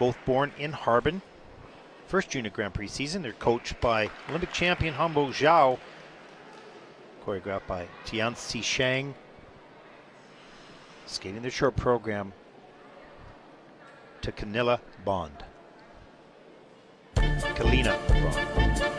both born in Harbin. First Junior Grand Prix season. They're coached by Olympic champion Humbo Zhao. Choreographed by Tian Si Shang. Skating the short program to Kanilla Bond. Kalina Bond.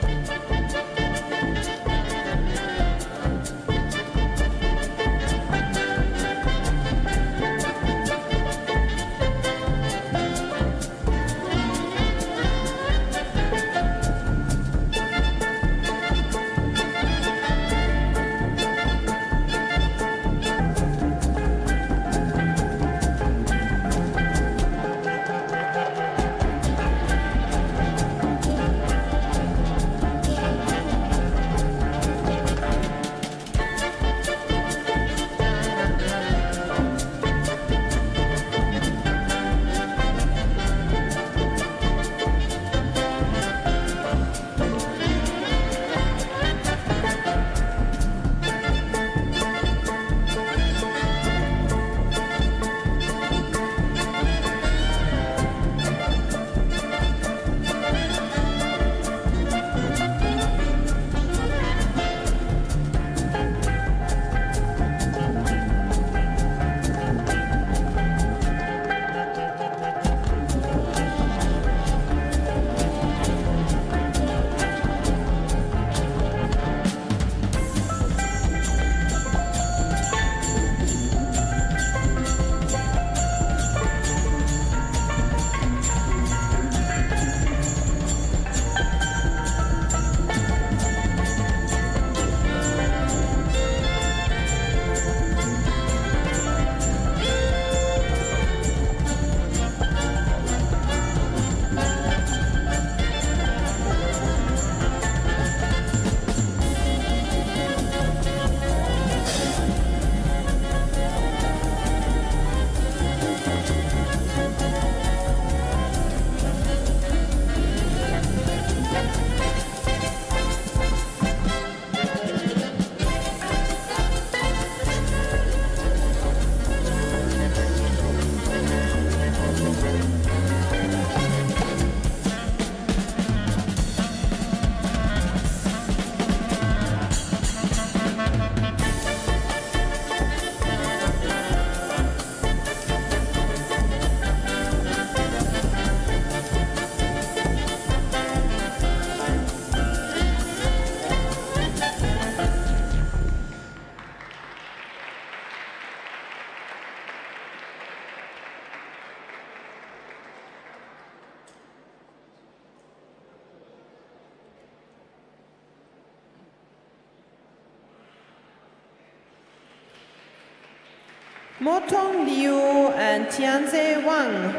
Motong Liu and Tianze Wang.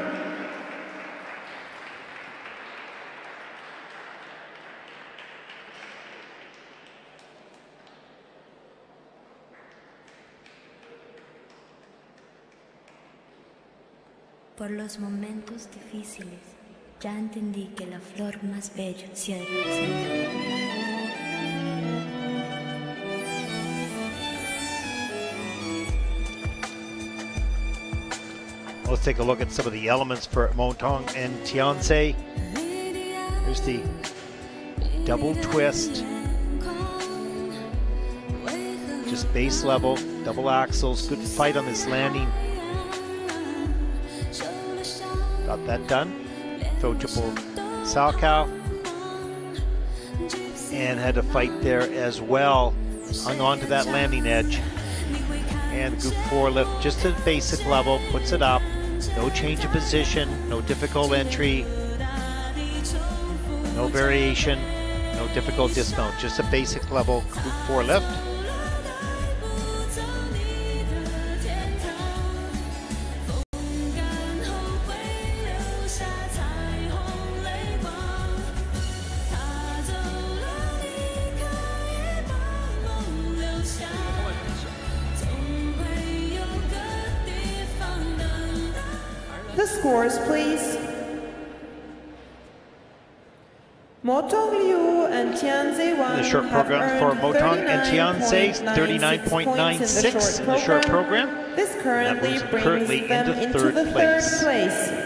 Por los momentos difíciles, ya entendí que la flor más bella siempre. Let's take a look at some of the elements for Motong and Tianze. Here's the double twist, just base level, double axles, good fight on this landing. Got that done. Throw triple Salcao, and had to fight there as well. Hung on to that landing edge. And group four lift, just at basic level, puts it up. No change of position, no difficult entry, no variation, no difficult dismount. Just a basic level group four lift. The scores, please. Motong Liu and Tianze Wang. The short program for Motong and Tianze, 39.96 in the short program. This currently brings them into the third place.